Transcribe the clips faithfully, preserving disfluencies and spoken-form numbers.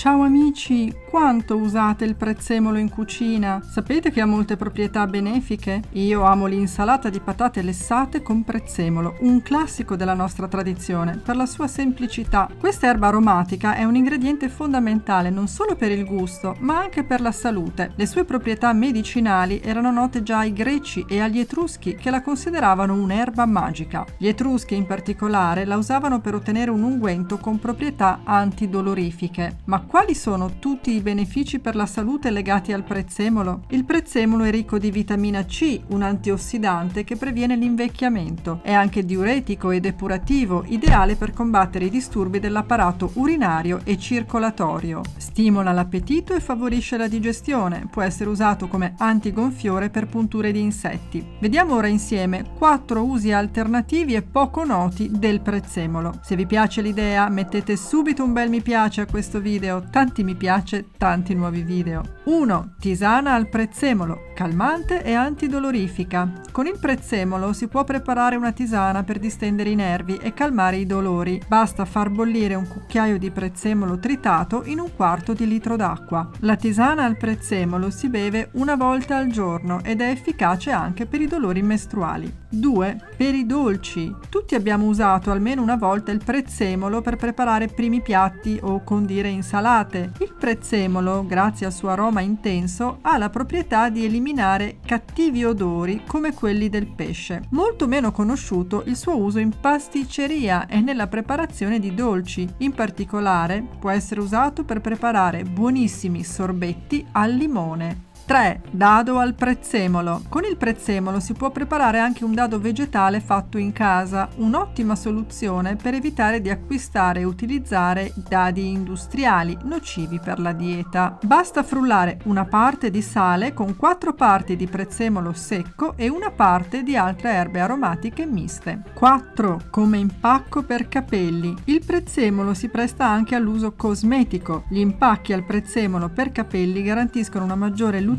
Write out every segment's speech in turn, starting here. Ciao amici, quanto usate il prezzemolo in cucina? Sapete che ha molte proprietà benefiche? Io amo l'insalata di patate lessate con prezzemolo, un classico della nostra tradizione, per la sua semplicità. Questa erba aromatica è un ingrediente fondamentale non solo per il gusto, ma anche per la salute. Le sue proprietà medicinali erano note già ai Greci e agli Etruschi, che la consideravano un'erba magica. Gli Etruschi in particolare la usavano per ottenere un unguento con proprietà antidolorifiche. Ma quali sono tutti i benefici per la salute legati al prezzemolo? Il prezzemolo è ricco di vitamina C, un antiossidante che previene l'invecchiamento. È anche diuretico e depurativo, ideale per combattere i disturbi dell'apparato urinario e circolatorio. Stimola l'appetito e favorisce la digestione. Può essere usato come antigonfiore per punture di insetti. Vediamo ora insieme quattro usi alternativi e poco noti del prezzemolo. Se vi piace l'idea, mettete subito un bel mi piace a questo video. Tanti mi piace, tanti nuovi video. uno. Tisana al prezzemolo, calmante e antidolorifica. Con il prezzemolo si può preparare una tisana per distendere i nervi e calmare i dolori. Basta far bollire un cucchiaio di prezzemolo tritato in un quarto di litro d'acqua. La tisana al prezzemolo si beve una volta al giorno ed è efficace anche per i dolori mestruali. due. Per i dolci. Tutti abbiamo usato almeno una volta il prezzemolo per preparare primi piatti o condire insalate. Il prezzemolo, grazie al suo aroma intenso, ha la proprietà di eliminare cattivi odori come quelli del pesce. Molto meno conosciuto il suo uso in pasticceria e nella preparazione di dolci. In particolare, può essere usato per preparare buonissimi sorbetti al limone. tre. Dado al prezzemolo. Con il prezzemolo si può preparare anche un dado vegetale fatto in casa, un'ottima soluzione per evitare di acquistare e utilizzare dadi industriali nocivi per la dieta. Basta frullare una parte di sale con quattro parti di prezzemolo secco e una parte di altre erbe aromatiche miste. quattro. Come impacco per capelli. Il prezzemolo si presta anche all'uso cosmetico. Gli impacchi al prezzemolo per capelli garantiscono una maggiore lucidità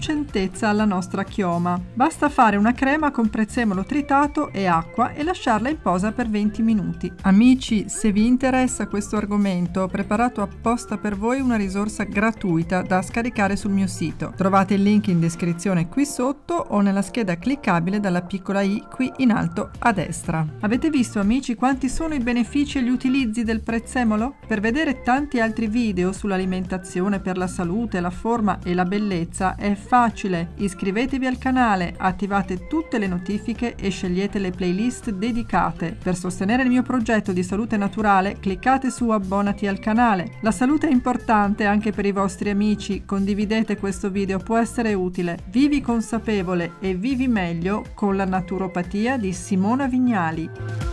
alla nostra chioma. Basta fare una crema con prezzemolo tritato e acqua e lasciarla in posa per venti minuti. Amici, se vi interessa questo argomento, ho preparato apposta per voi una risorsa gratuita da scaricare sul mio sito. Trovate il link in descrizione qui sotto o nella scheda cliccabile dalla piccola i qui in alto a destra. Avete visto, amici, quanti sono i benefici e gli utilizzi del prezzemolo? Per vedere tanti altri video sull'alimentazione per la salute, la forma e la bellezza è facile, iscrivetevi al canale, attivate tutte le notifiche e scegliete le playlist dedicate. Per sostenere il mio progetto di salute naturale, cliccate su abbonati al canale. La salute è importante anche per i vostri amici, condividete questo video, può essere utile. Vivi consapevole e vivi meglio con la naturopatia di Simona Vignali.